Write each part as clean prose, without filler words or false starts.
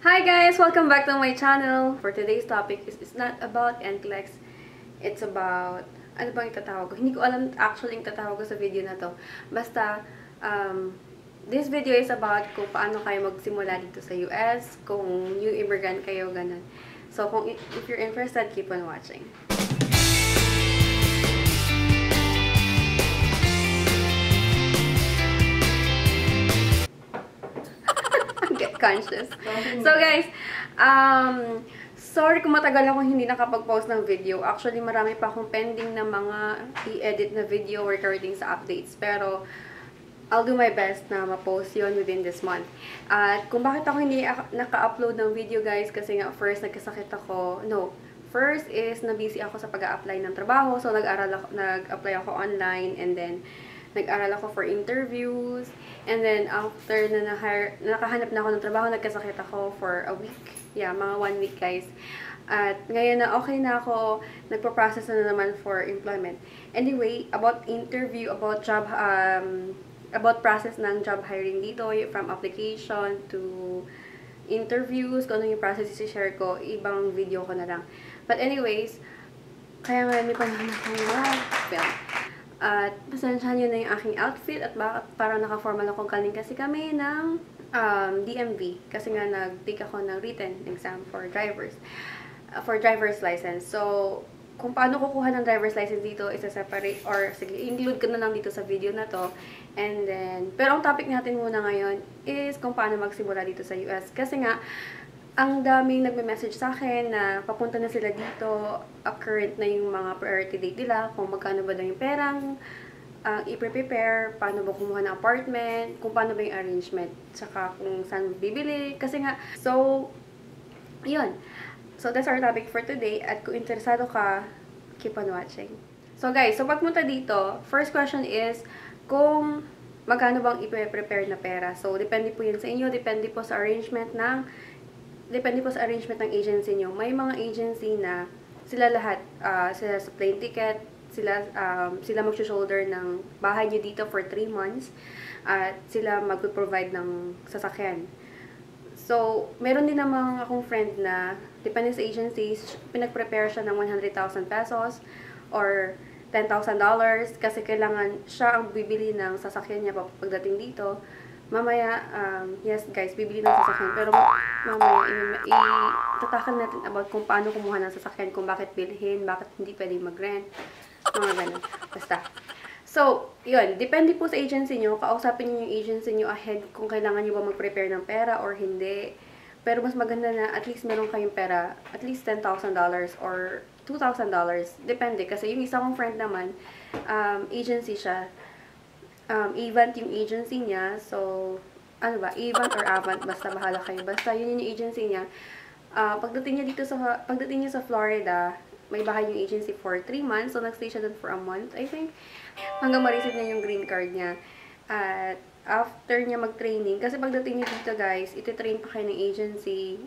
Hi guys! Welcome back to my channel! For today's topic is it's not about NCLEX. It's about... Ano bang itatawag ko? Hindi ko alam actually yung tatawag ko sa video na to. Basta, this video is about kung paano kayo magsimula dito sa US, kung new immigrant kayo, ganun. So, if you're interested, keep on watching. Conscious. So guys, sorry kung matagal ako hindi nakapag-post ng video. Actually, marami pa akong pending na mga i-edit na video regarding sa updates. Pero, I'll do my best na ma-post yun within this month. At kung bakit ako hindi naka-upload ng video guys, kasi nga first, nagkasakit ako. No, first is na-busy ako sa pag-a-apply ng trabaho. So, nag-apply ako online and then nag-aral ako for interviews, and then after na nakahanap na ako ng trabaho, nagkasakit ako for a week. Yeah, mga 1 week, guys. At ngayon na okay na ako, nagpo-process na naman for employment. Anyway, about interview, about job, about process ng job hiring dito, from application to interviews, kung ano yung process i-share ko, ibang video ko na lang. But anyways, kaya marami pa naman ako. Well, at pasensyahan nyo na yung aking outfit at bakit parang naka-formal ako kanin kasi kami ng DMV. Kasi nga nag-take ako ng written exam for driver's license. So, kung paano kukuha ng driver's license dito, isa-separate or sige, include ko na lang dito sa video na to. And then, pero ang topic natin muna ngayon is kung paano magsimula dito sa US. Kasi nga, ang daming nagme-message sa akin na papunta na sila dito, current na yung mga priority date nila, kung magkano ba daw yung perang i-prepare, paano ba kumuha ng apartment, kung paano ba yung arrangement, saka kung saan bibili, kasi nga, so, yun. So, that's our topic for today, at kung interesado ka, keep on watching. So, guys, so pagpunta dito, first question is, kung magkano bang i-prepare na pera. So, depende po yun sa inyo, depende po sa arrangement ng agency nyo. May mga agency na sila lahat, sila sa plane ticket, sila mag-shoulder ng bahay nyo dito for 3 months, at sila mag-provide ng sasakyan. So, meron din namang akong friend na, depende sa agencies, pinag-prepare siya ng 100,000 pesos or $10,000 kasi kailangan siya ang bibili ng sasakyan niya pagdating dito. Mamaya, yes guys, bibili ng sasakyan. Pero mamaya, itatakan natin about kung paano kumuha ng sasakyan, kung bakit bilhin, bakit hindi pwedeng mag-rent, mga ganun. Basta. So, yun, depende po sa agency nyo. Kausapin nyo yung agency nyo ahead kung kailangan nyo ba mag-prepare ng pera or hindi. Pero mas maganda na at least meron kayong pera, at least $10,000 or $2,000. Depende, kasi yung isa kong friend naman, agency siya. Event yung agency niya. So, ano ba? Event or Avant? Basta bahala kayo. Basta yun yung agency niya. Pagdating niya sa Florida, may bahay yung agency for 3 months. So, nag-stay siya dun for a month, I think. Hanggang ma-receive niya yung green card niya. At after niya mag-training, kasi pagdating niya dito, guys, iti-train pa kayo ng agency.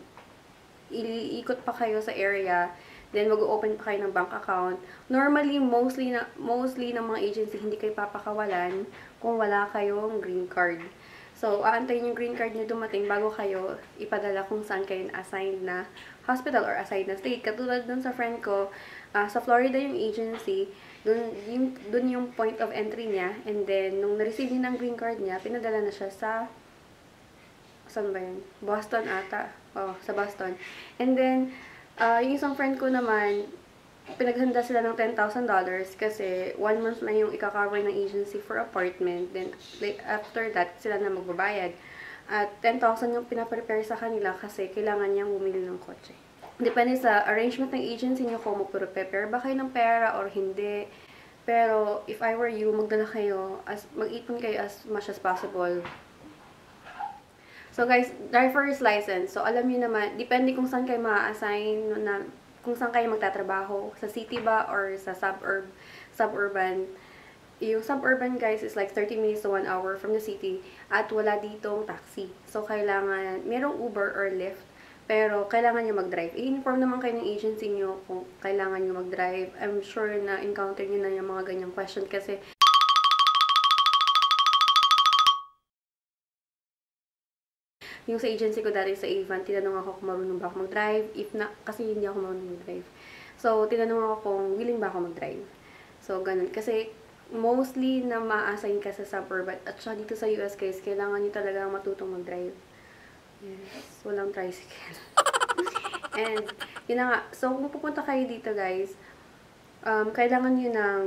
Iikot pa kayo sa area. Then, mag-open pa kayo ng bank account. Normally, mostly ng mga agency, hindi kayo papakawalan kung wala kayong green card. So, aantayin yung green card nyo dumating bago kayo ipadala kung saan kayo assigned na hospital or assigned na state. Katulad dun sa friend ko, sa Florida yung agency, dun yung point of entry niya. And then, nung na-receive niya ng green card niya, pinadala na siya sa... Saan ba yun? Boston ata. Oh, sa Boston. And then... yung isang friend ko naman, pinaghanda sila ng $10,000 kasi 1 month lang yung ikakaroy ng agency for apartment. Then, after that, sila na magbabayad. At $10,000 yung pinaprepare sa kanila kasi kailangan niyang bumili ng kotse. Depende sa arrangement ng agency niyo kung magprepare ba kayo ng pera or hindi. Pero, if I were you, mag-ipon kayo as much as possible. So guys, driver's license. So alam niyo naman, depende kung saan kayo ma-assign, kung saan kayo magtatrabaho, sa city ba or sa suburban. Yung suburban guys is like 30 minutes to 1 hour from the city at wala ditong taxi. So kailangan merong Uber or Lyft, pero kailangan niyo mag-drive. I-inform naman kayo ng agency niyo kung kailangan niyo mag-drive. I'm sure na encounter niyo na yung mga ganyang question kasi Yung sa agency ko dati sa Avon, tinanong ako kung marunong ba ako mag-drive. If na, kasi hindi ako marunong mag-drive. So, tinanong ako kung willing ba ako mag-drive. So, ganun. Kasi, mostly na ma-assign ka sa suburb. At sya dito sa US, guys, kailangan nyo talaga matutong mag-drive. Yes. Walang tricycle. And, yun na nga. So, kung pupunta kayo dito, guys, kailangan nyo ng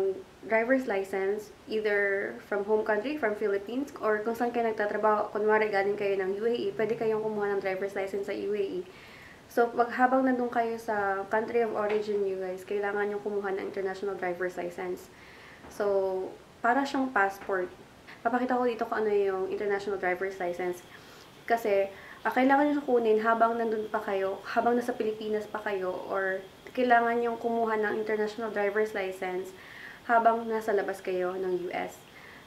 driver's license, either from home country, from Philippines, or kung saan kayo nagtatrabaho. Kunwari, galing kayo ng UAE, pwede kayong kumuha ng driver's license sa UAE. So, habang nandun kayo sa country of origin nyo, guys, kailangan nyo kumuha ng international driver's license. So, para siyang passport. Papakita ko dito kung ano yung international driver's license. Kasi, kailangan nyo kunin habang nandun pa kayo, habang nasa Pilipinas pa kayo, or kailangan yung kumuha ng international driver's license habang nasa labas kayo ng US.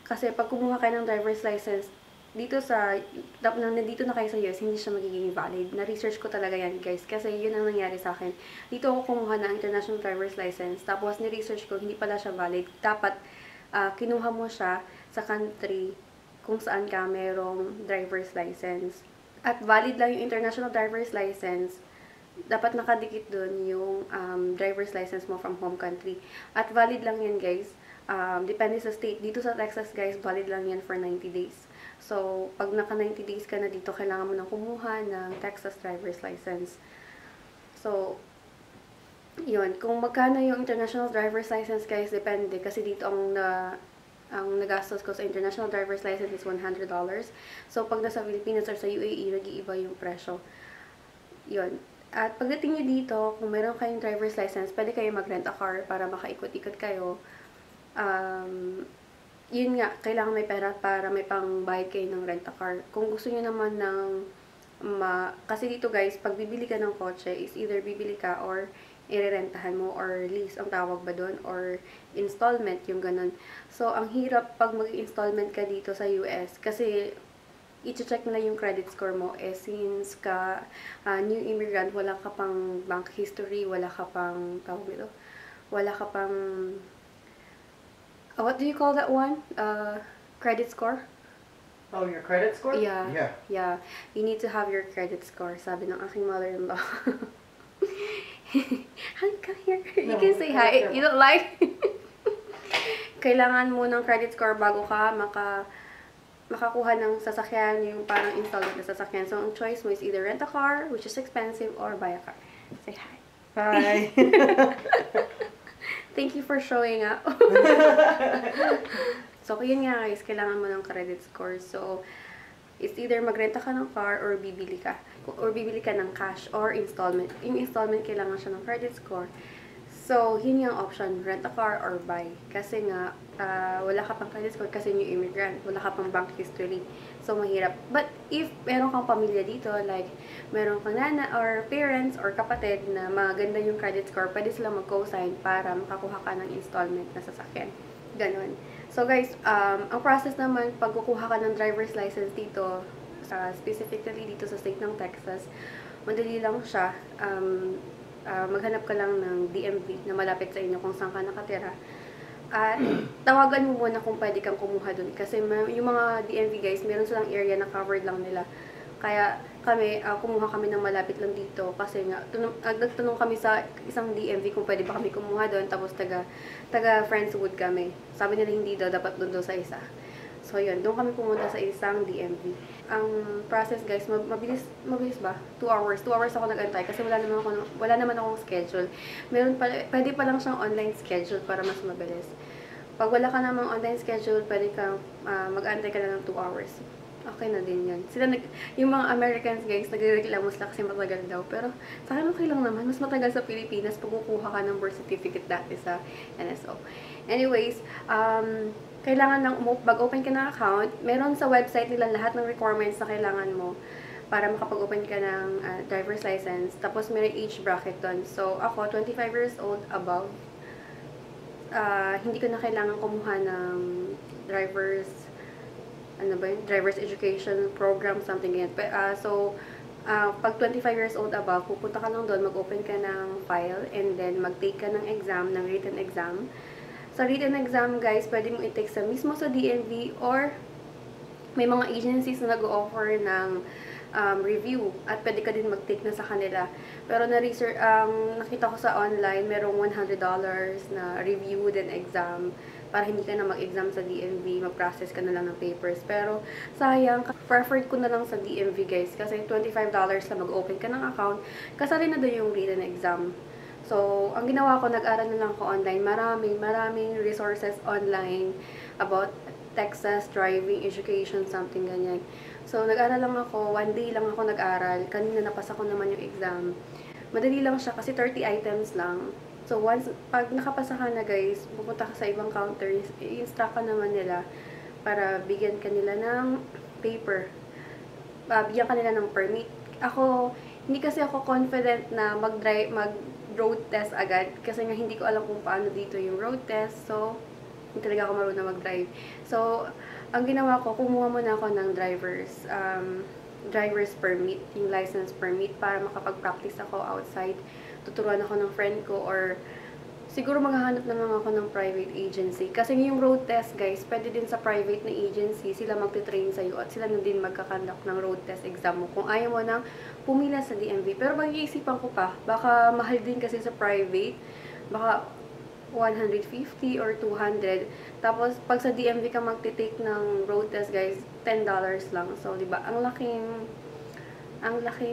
Kasi pag kumuha kayo ng driver's license, dito na kayo sa US, hindi siya magiging valid. Na-research ko talaga yan, guys. Kasi yun ang nangyari sa akin. Dito ako kumuha ng international driver's license. Tapos, ni-research ko, hindi pala siya valid. Dapat, kinuha mo siya sa country kung saan ka merong driver's license. At valid lang yung international driver's license. Dapat nakadikit dun yung driver's license mo from home country. At valid lang yan, guys. Depende sa state. Dito sa Texas, guys, valid lang yan for 90 days. So, pag naka 90 days ka na dito, kailangan mo nang kumuha ng Texas driver's license. So, yun. Kung magkano yung international driver's license, guys, depende. Kasi dito ang nagastos ko sa international driver's license is $100. So, pag nasa Pilipinas or sa UAE, nag-iiba yung presyo. Yun. At pagdating nyo dito, kung meron kayong driver's license, pwede kayo mag-rent a car para makaikot-ikot kayo. Yun nga, kailangan may pera para may pang-buy kayo ng rent a car. Kung gusto nyo naman ng... kasi dito, guys, pag bibili ka ng kotse, is either bibili ka or irerentahan mo or lease, ang tawag ba doon, or installment, yung ganun. So, ang hirap pag mag-installment ka dito sa US kasi... i-check na yung credit score mo. Eh, since ka new immigrant, wala ka pang bank history, wala ka pang, wala ka pang, what do you call that one? Credit score? Oh, your credit score? Yeah. Yeah. Yeah. You need to have your credit score, sabi ng aking mother-in-law. Come here. You can say hi. You don't like? Kailangan mo ng credit score bago ka makakuha ng sasakyan, yung parang installment na sasakyan. So, ang choice mo is either rent a car, which is expensive, or buy a car. Say hi. Hi. Thank you for showing up. So, yun nga guys, kailangan mo ng credit score. So, it's either magrenta ka ng car or bibili ka. Or bibili ka ng cash or installment. Yung installment, kailangan siya ng credit score. So, yun yung option, rent a car or buy. Kasi nga, wala ka pang credit score kasi new immigrant. Wala ka pang bank history. So, mahirap. But, if meron kang pamilya dito, like, meron kang nana or parents or kapatid na maganda yung credit score, pwede silang mag-co-sign para makakuha ka ng installment na sasakyan. Ganon. So, guys, ang process naman, pag kukuha ka ng driver's license dito, specifically dito sa state ng Texas, madali lang siya. Maghanap ka lang ng DMV na malapit sa inyo kung saan ka nakatira. At tawagan mo muna kung pwede kang kumuha dun. Kasi yung mga DMV guys, meron silang area na covered lang nila. Kaya kami, kumuha kami ng malapit lang dito. Kasi nga, nagtanong kami sa isang DMV kung pwede ba kami kumuha dun. Tapos taga Friendswood kami. Sabi nila hindi daw, dapat dun daw sa isa. So yun, doon kami pumunta sa isang DMV. Ang process guys, mabilis ba? 2 hours. 2 hours ako nag-antay kasi wala naman akong schedule. Pwede pa lang siyang online schedule para mas mabilis. Pag wala ka namang online schedule, pwede kang mag-antay ka na ng 2 hours. Okay na din yan. Yung mga Americans guys, nagreklamo sila kasi matagal daw. Pero sa akin okay lang naman. Mas matagal sa Pilipinas pag kukuha ka ng birth certificate dati sa NSO. Anyways, kailangan lang, pag-open ka ng account, meron sa website nila lahat ng requirements na kailangan mo para makapag-open ka ng driver's license. Tapos, may age bracket doon. So, ako, 25 years old above. Hindi ko na kailangan kumuha ng driver's education program, something ganyan. Pag 25 years old above, pupunta ka lang doon, mag-open ka ng file, and then mag-take ka ng exam, ng written exam. Sa written exam, guys, pwede mong i-take mismo sa DMV or may mga agencies na nag-offer ng review at pwede ka din mag-take na sa kanila. Pero na-research, nakita ko sa online, merong $100 na review then exam para hindi ka na mag-exam sa DMV, mag-process ka na lang ng papers. Pero sayang, preferred ko na lang sa DMV guys kasi $25 na mag-open ka ng account, kasali na doon yung written exam. So, ang ginawa ko, nag-aral na lang ko online. Maraming resources online about Texas, driving, education, something ganyan. So, nag-aral lang ako. One day lang ako nag-aral. Kanina napasa ko naman yung exam. Madali lang siya kasi 30 items lang. So, once, pag nakapasa ka na guys, pupunta ka sa ibang counter, i-instruct ka naman nila para bigyan kanila ng paper. Bigyan kanila ng permit. Ako, hindi kasi ako confident na mag-road test agad kasi nga hindi ko alam kung paano dito yung road test. So, hindi talaga ako marunong mag-drive. So, ang ginawa ko, kumuha muna ako ng driver's permit, yung license permit, para makapag-practice ako outside. Tuturuan ako ng friend ko or siguro maghahanap na lang ako ng private agency. Kasi yung road test, guys, pwede din sa private na agency, sila magte-train sa'yo at sila na din magkakandak ng road test exam mo kung ayaw mo nang pumila sa DMV. Pero mag-iisipan ko pa, baka mahal din kasi sa private, baka $150 or $200. Tapos, pag sa DMV ka magte-take ng road test, guys, $10 lang. So, diba, ang laki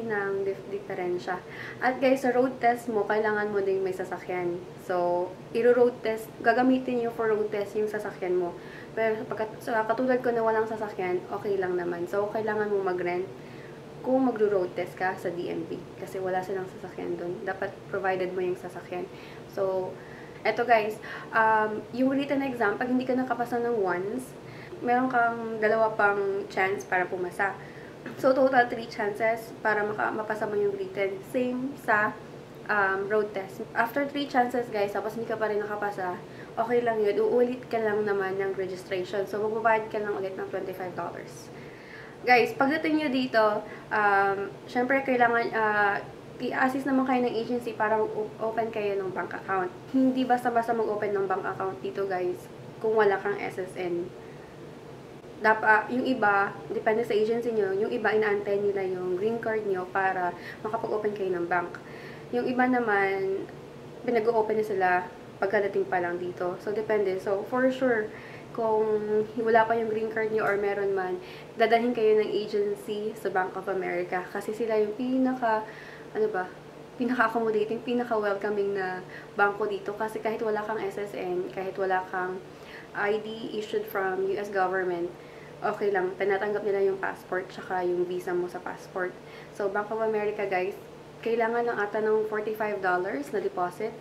ng diferensya. At, guys, sa road test mo, kailangan mo din may sasakyan. So, i-road test, gagamitin nyo for road test yung sasakyan mo. Pero, katulad ko na walang sasakyan, okay lang naman. So, kailangan mo mag-rent kung mag-road test ka sa DMV. Kasi wala silang sasakyan dun. Dapat provided mo yung sasakyan. So, eto guys, yung written exam, pag hindi ka nakapasa ng once, meron kang dalawa pang chance para pumasa. So, total 3 chances para mapasa mo yung written. Same sa road test. After 3 chances guys, tapos hindi ka pa rin nakapasa, okay lang yun. Uulit ka lang naman ng registration. So, magbabayad ka lang ulit ng $25. Guys, pagdating nyo dito, syempre kailangan... i-assist naman kayo ng agency para mag-open kayo ng bank account. Hindi basta-basta mag-open ng bank account dito, guys, kung wala kang SSN. Dapat, yung iba, depende sa agency nyo, yung iba inaantay nila yung green card nyo para makapag-open kayo ng bank. Yung iba naman, pinag-open na sila pagkadating pa lang dito. So, depende. So, for sure, kung wala pa yung green card nyo or meron man, dadalhin kayo ng agency sa Bank of America kasi sila yung pinaka-accommodating, pinaka-welcoming na banko dito kasi kahit wala kang SSN, kahit wala kang ID issued from US government, okay lang, tinatanggap nila yung passport tsaka yung visa mo sa passport. So, Bank of America guys, kailangan lang ata ng $45 na deposit.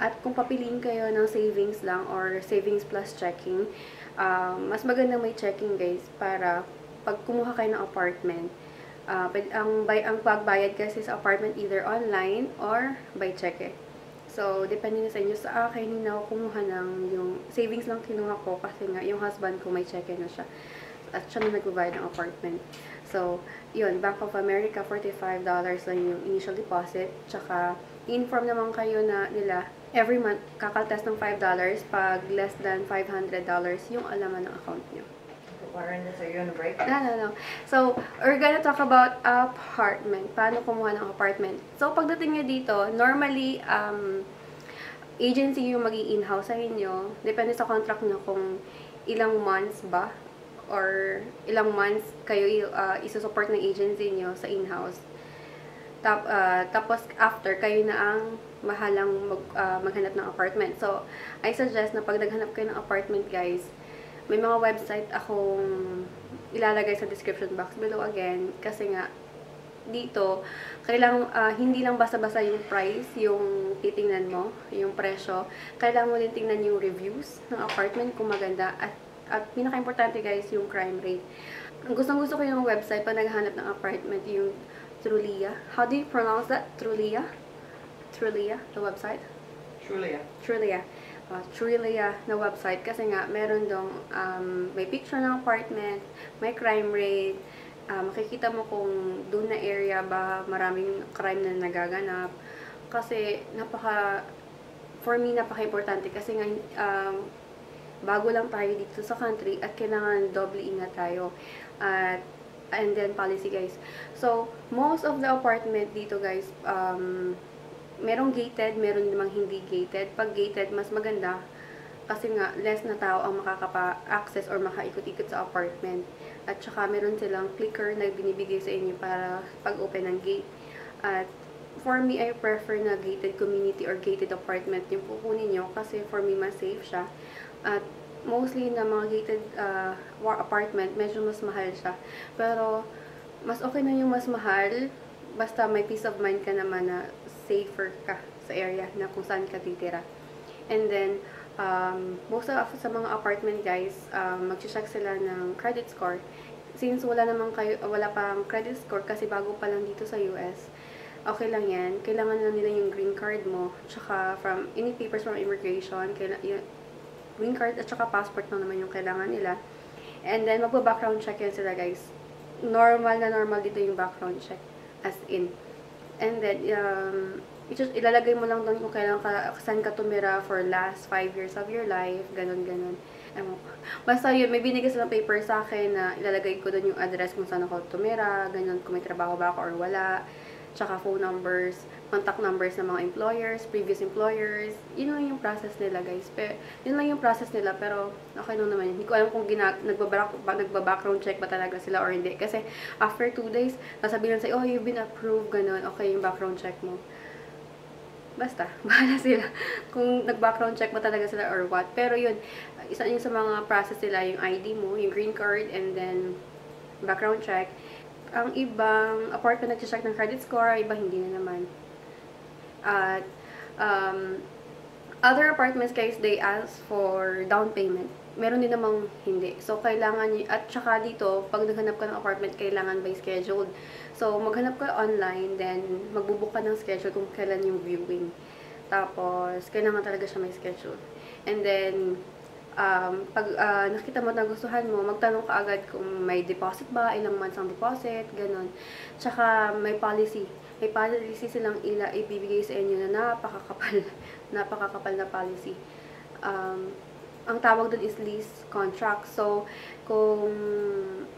At kung papiliin kayo ng savings lang or savings plus checking, mas maganda may checking guys para pag kumuha kayo ng apartment, ang pagbayad kasi sa apartment either online or by cheque. So, depende na sa inyo. Sa akin, hindi na ako kumuha ng yung savings lang kinuha ko kasi nga yung husband ko may cheque na siya. At siya na nagbayad ng apartment. So, yun, Bank of America, $45 lang yung initial deposit. Tsaka, inform naman kayo na nila every month, kakaltas ng $5 pag less than $500 yung alaman ng account nyo. Are you on a break? No. So, we're gonna talk about apartment. Paano kumuha ng apartment? So, pagdating nyo dito, normally, agency yung mag-i-in-house sa inyo. Depende sa contract nyo kung ilang months ba or ilang months kayo isusupport ng agency nyo sa in-house. Tapos, after, kayo na ang mahalang maghanap ng apartment. So, I suggest na pag naghanap kayo ng apartment, guys, may mga website akong ilalagay sa description box below again. Kasi nga, dito, kailangan, hindi lang basta-basta yung price, yung titingnan mo, yung presyo. Kailangan mo din tingnan yung reviews ng apartment kung maganda. At pinaka-importante guys, yung crime rate. Ang gustong-gusto ko yung website pag naghahanap ng apartment, yung Trulia. How do you pronounce that? Trulia? Trulia, the website? Trulia. Trulia. Trulia na website kasi nga meron dong may picture ng apartment, may crime rate, makikita mo kung doon na area ba maraming crime na nagaganap kasi napaka-importante kasi nga bago lang tayo dito sa country at kailangan doble ingat tayo at and then policy, guys. So most of the apartment dito, guys, merong gated, meron namang hindi gated. Pag gated, mas maganda kasi nga less na tao ang makakapa-access or makaikot-ikot sa apartment. At saka meron silang clicker na binibigay sa inyo para pag-open ng gate. At for me, I prefer na gated community or gated apartment yung pupunin nyo kasi for me, mas safe siya. At mostly na mga gated apartment, medyo mas mahal siya. Pero mas okay na yung mas mahal basta may peace of mind ka naman na safer ka sa area na kung saan ka titira. And then, most of sa mga apartment, guys, mag-check sila ng credit score. Since wala pang credit score kasi bago pa lang dito sa US, okay lang yan. Kailangan lang nila yung green card mo, tsaka from any papers from immigration, yung green card at tsaka passport lang naman yung kailangan nila. And then, magpa-background check yan sila, guys. Normal na normal dito yung background check, as in. And then, ilalagay mo lang doon kung kailan ka, saan ka tumira for last 5 years of your life, ganun. Basta yun, may binigay silang paper sa akin na ilalagay ko doon yung address kung saan ako tumira, ganun, kung may trabaho ba ako or wala, tsaka phone numbers, contact numbers ng mga employers, previous employers. Yun lang yung process nila, guys. Pero okay lang naman yun. Hindi ko alam kung nagba-background check ba talaga sila or hindi. Kasi after 2 days, nasabihin sa'yo, oh, you've been approved, ganun, okay yung background check mo. Basta, bahala sila kung nag-background check ba talaga sila or what. Pero yun, isa yun sa mga process nila, yung ID mo, yung green card, and then background check. Ang ibang apartment nag-check ng credit score, iba hindi na naman. At other apartments, guys, they ask for down payment. Meron din namang hindi. So, kailangan, at saka dito, pag naghanap ka ng apartment, kailangan by scheduled. So, maghanap ka online, then magbubook ka ng schedule kung kailan yung viewing. Tapos, kailangan talaga siya may schedule. And then, pag nakita mo at nagustuhan mo, magtanong ka agad kung may deposit ba, ilang months ang deposit, ganun. Tsaka, may policy. May policy silang ibibigay sa inyo na napakakapal na policy. Ang tawag doon is lease contract. So, kung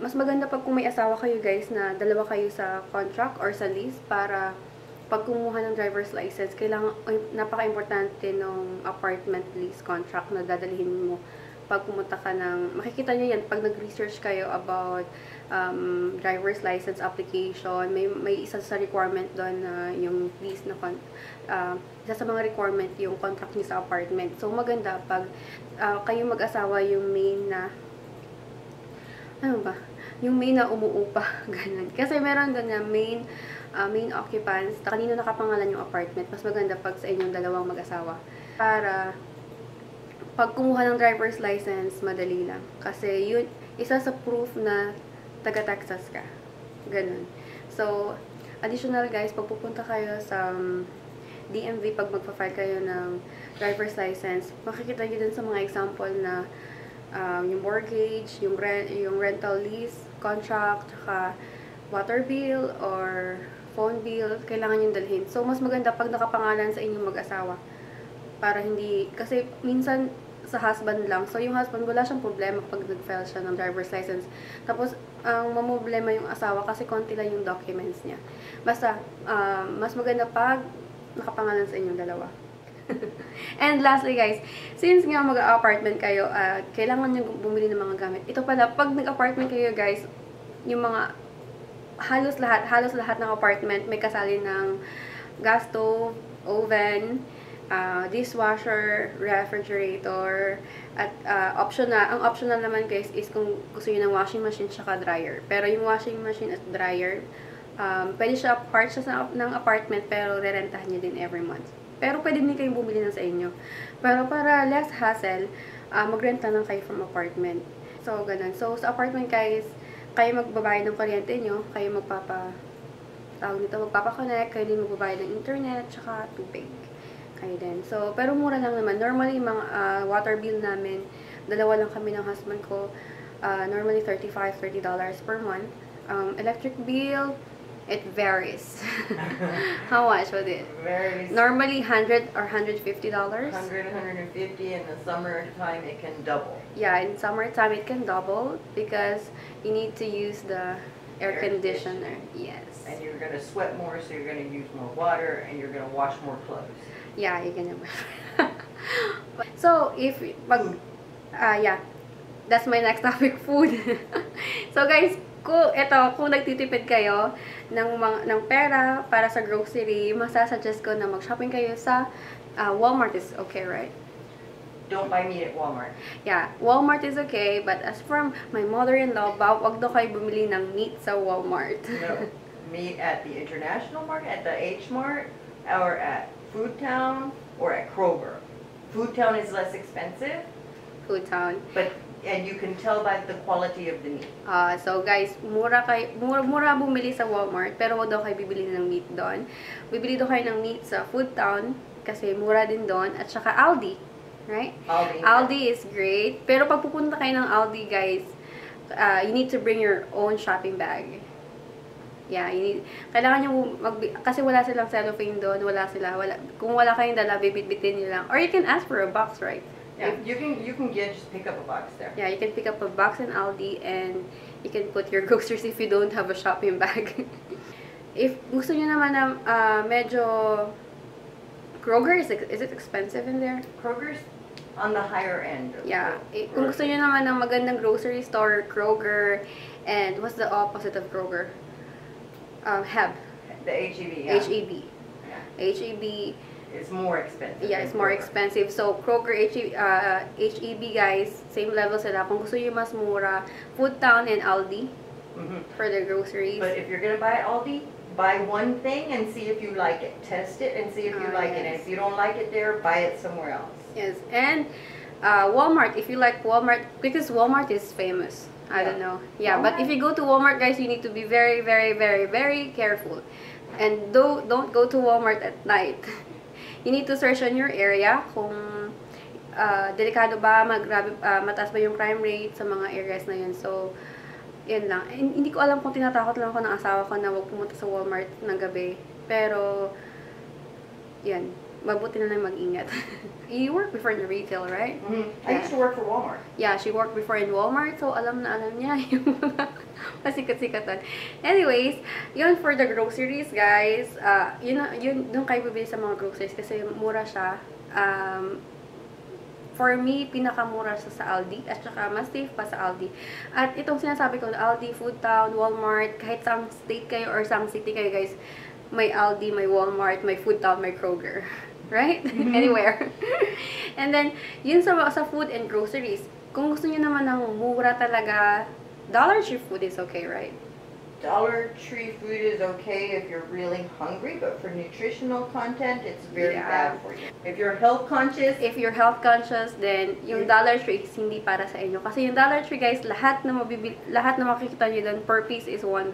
mas maganda pag kung may asawa kayo, guys, na dalawa kayo sa contract or sa lease para pag kumuha ng driver's license, kailangan, napaka-importante ng apartment lease contract na dadalhin mo pag pumunta ka ng, makikita nyo yan pag nag-research kayo about driver's license application. May isa sa requirement doon na yung lease na isa sa mga requirement yung contract niyo sa apartment. So, maganda pag kayo mag-asawa yung main na umuupa. Ganun. Kasi meron doon na main occupants, kanino nakapangalan yung apartment. Mas maganda pag sa inyong dalawang mag-asawa. Para pag kumuha ng driver's license, madali lang. Kasi yun, isa sa proof na taga-Texas ka. Ganun. So, additional, guys, pag pupunta kayo sa DMV, pag magpa-file kayo ng driver's license, makikita nyo dun sa mga example na yung mortgage, yung rental lease, contract, saka water bill or phone bill, kailangan yung dalhin. So, mas maganda pag nakapangalan sa inyong mag-asawa. Para hindi, kasi minsan sa husband lang. So, yung husband, wala siyang problema pag nag-file siya ng driver's license. Tapos, ang mamumblema yung asawa kasi konti lang yung documents niya. Basta, mas maganda pag nakapangalan sa inyong dalawa. And lastly, guys, since nga mag-apartment kayo, kailangan nyo bumili ng mga gamit. Ito pala, pag nag-apartment kayo, guys, yung mga halos lahat ng apartment may kasali ng gas stove, oven, dishwasher, refrigerator, at ang optional naman, guys, is kung gusto nyo ng washing machine tsaka dryer. Pero yung washing machine at dryer, pwede siya part siya ng apartment pero rerentahan nyo din every month. Pero pwede din kayong bumili na sa inyo. Pero para less hassle, magrenta lang kayo from apartment. So, ganun. So, sa apartment, guys, kayo magbabayad ng kuryente nyo, kayo magpapa-connect, kayo din magbabayad ng internet, tsaka tubig. So, pero mura lang naman. Normally, mga water bill namin, dalawa lang kami ng husband ko. Normally, $30 per month. Electric bill, it varies. How much was it? Varies. Normally, $100 or $150. $100, $150. In the summertime, it can double. Yeah, in summertime, it can double because you need to use the air conditioner. Yes. And you're going to sweat more, so you're going to use more water, and you're going to wash more clothes. Yeah, you're going to. So if yeah, that's my next topic, food. So guys, kung nagtitipid kayo ng pera para sa grocery, masasuggest ko na mag-shopping kayo sa Walmart is okay, right? Don't buy meat at Walmart. Yeah, Walmart is okay, but as from my mother-in-law, wag daw kayo bumili ng meat sa Walmart. No, meat at the International Market, at the H Mart, or at Food Town, or at Kroger. Food Town is less expensive. Food Town. And you can tell by the quality of the meat. So guys, mura bumili sa Walmart, pero wag daw kayo bibili ng meat doon. Bibili daw kayo ng meat sa Food Town, kasi mura din doon, at saka Aldi. Right? Aldi is great. Pero pag pupunta kayo ng Aldi, guys, you need to bring your own shopping bag. Yeah, kailangan nyo kasi wala silang cellophane doon, kung wala kayong dala, bibitbitin nyo lang. Or you can ask for a box, right? Yeah, you can just pick up a box there. Yeah, you can pick up a box in Aldi, and you can put your groceries if you don't have a shopping bag. If gusto nyo naman na medyo... Kroger, is it expensive in there? Kroger's on the higher end. Yeah. Kung gusto nyo naman ng magandang grocery store, Kroger, and what's the opposite of Kroger? H-E-B. The H-E-B, yeah. H-E-B. Yeah. H-E-B. It's more expensive. Yeah, it's more expensive. So, Kroger, H-E-B, guys, same level sila. Kung gusto nyo mas mura, Food Town and Aldi for their groceries. But if you're gonna buy Aldi, buy one thing and see if you like it. Test it and see if you like it. And if you don't like it there, buy it somewhere else. Yes, and Walmart, if you like Walmart, because Walmart is famous. I don't know. Yeah, Walmart. But if you go to Walmart, guys, you need to be very, very, very, very careful. And don't go to Walmart at night. You need to search on your area kung delikado ba, mataas ba yung crime rate sa mga areas na yun. So, yan lang. Hindi ko alam kung tinatakot lang ako ng asawa ko na huwag pumunta sa Walmart ng gabi. Pero, yan. Mabuti na lang mag-ingat. You work before in retail, right? Mm-hmm. Yeah. I used to work for Walmart. Yeah, she worked before in Walmart. So, alam na alam niya yung masikat-sikatan. Anyways, yun for the groceries, guys. Yun, doon kayo bibili sa mga groceries kasi mura siya. For me, pinakamura siya sa Aldi, at saka mas safe pa sa Aldi. At itong sinasabi ko, Aldi, Food Town, Walmart, kahit saang state kayo or saang city kayo, guys, may Aldi, may Walmart, may Food Town, may Kroger. Right? Anywhere. And then, yun sa food and groceries. Kung gusto nyo naman ng mura talaga, Dollar Tree food is okay, right? Dollar Tree food is okay if you're really hungry, but for nutritional content, it's very bad for you. If you're health conscious, then yung Dollar Tree is hindi para sa inyo. Kasi yung Dollar Tree, guys, lahat na makikita nyo doon per piece is $1.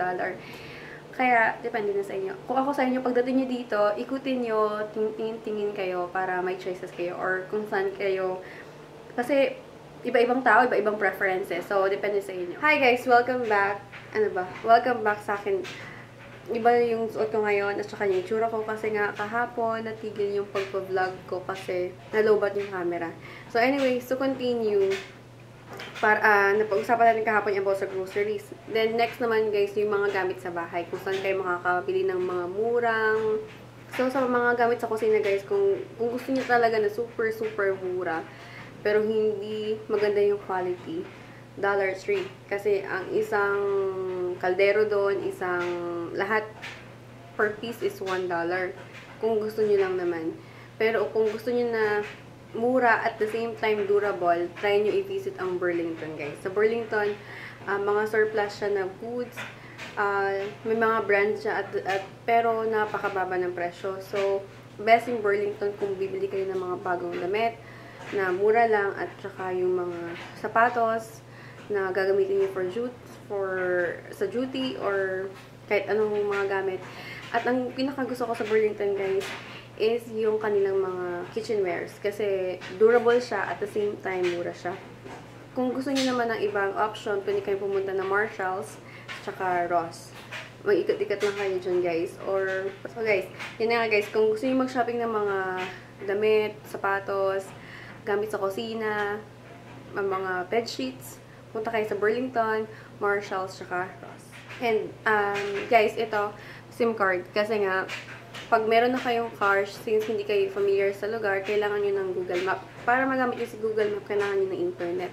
Kaya, depende na sa inyo. Kung ako sa inyo, pagdating nyo dito, ikutin nyo, tingin kayo para may choices kayo or kung saan kayo. Kasi, iba-ibang tao, iba-ibang preferences. So, depende sa inyo. Hi guys, welcome back. Welcome back sa akin. Iba yung suot ko ngayon at saka yung tsura ko kasi nga kahapon natigil yung pagpa-vlog ko kasi nalobat yung camera. So anyways, to continue, napag-usapan natin kahapon about sa groceries. Then next naman guys, yung mga gamit sa bahay. Kung saan kayo makakabili ng mga murang. So sa mga gamit sa kusina guys, kung gusto niyo talaga na super super mura pero hindi maganda yung quality, Dollar Tree. Kasi ang isang kaldero doon, lahat per piece is $1. Kung gusto nyo lang naman. Pero kung gusto nyo na mura at the same time durable, try nyo i-visit ang Burlington, guys. Sa Burlington, mga surplus siya na goods. May mga brands siya pero napakababa ng presyo. So, best in Burlington kung bibili kayo ng mga bagong damit na mura lang at saka yung mga sapatos na gagamitin niyo sa duty or kahit anong mga gamit. At ang pinakagusto ko sa Burlington guys is yung kanilang mga kitchenwares kasi durable siya at the same time mura siya. Kung gusto niyo naman ng ibang option, pwede kayo pumunta na Marshalls tsaka Ross. Mag-ikot-ikot lang kayo dyan guys. So guys, yun na nga guys, kung gusto niyo mag-shopping ng mga damit, sapatos, gamit sa kusina, mga bed sheets, punta kayo sa Burlington, Marshalls, tsaka Ross. And, guys, ito, SIM card. Kasi nga, pag meron na kayong cars, since hindi kayo familiar sa lugar, kailangan nyo ng Google Map. Para magamit nyo si Google Map, kailangan nyo ng internet.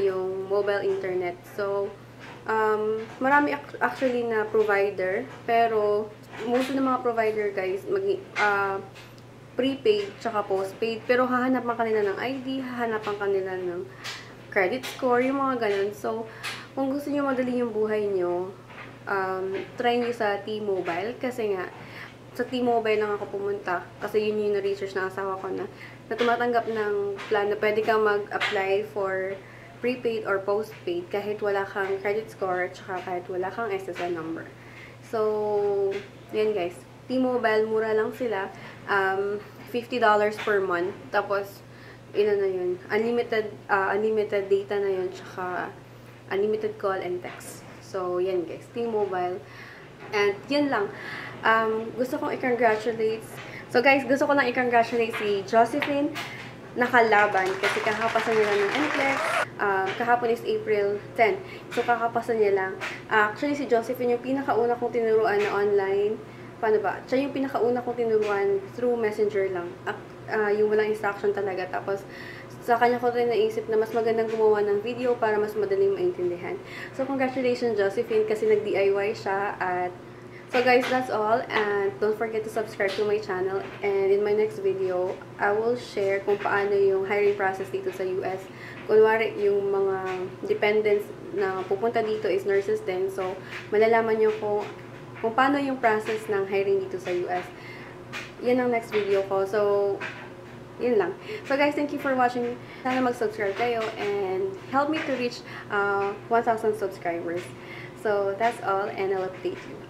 Yung mobile internet. So, marami actually na provider. Pero, most of the mga provider, guys, prepaid tsaka postpaid, pero hahanapan kanila ng ID, hahanapan kanila ng credit score, yung mga ganun. So, kung gusto niyo madali yung buhay nyo, try nyo sa T-Mobile, kasi nga, sa T-Mobile lang ako pumunta, kasi yun yung na-research ng asawa ko na tumatanggap ng plan na pwede kang mag-apply for prepaid or postpaid kahit wala kang credit score, tsaka kahit wala kang SSN number. So, yan guys. T-Mobile, mura lang sila. $50 per month. Tapos, na yun. Unlimited data na yun. Tsaka, unlimited call and text. So, yan guys. T-Mobile. And, yan lang. Gusto kong i-congratulate. So, guys, gusto ko lang i-congratulate si Josephine. Nakalaban. Kasi kakapasan nila ng NCLEX. Kahapon is April 10. So, kakapasan niya lang. Actually, si Josephine yung pinakauna kong tinuruan na online. Paano ba? Siya yung pinakauna kong tinuruan through messenger lang. Yung walang instruction talaga. Tapos, sa kanya ko rin naisip na mas magandang gumawa ng video para mas madaling maintindihan. So, congratulations, Josephine, kasi nag-DIY siya. So, guys, that's all. And don't forget to subscribe to my channel. And in my next video, I will share kung paano yung hiring process dito sa US. Kunwari, yung mga dependents na pupunta dito is nurses din. So, malalaman nyo kung paano yung process ng hiring dito sa US. Yan ang next video ko. So, yun lang. So, guys, thank you for watching. Sana mag-subscribe kayo and help me to reach 1,000 subscribers. So, that's all and I'll update you.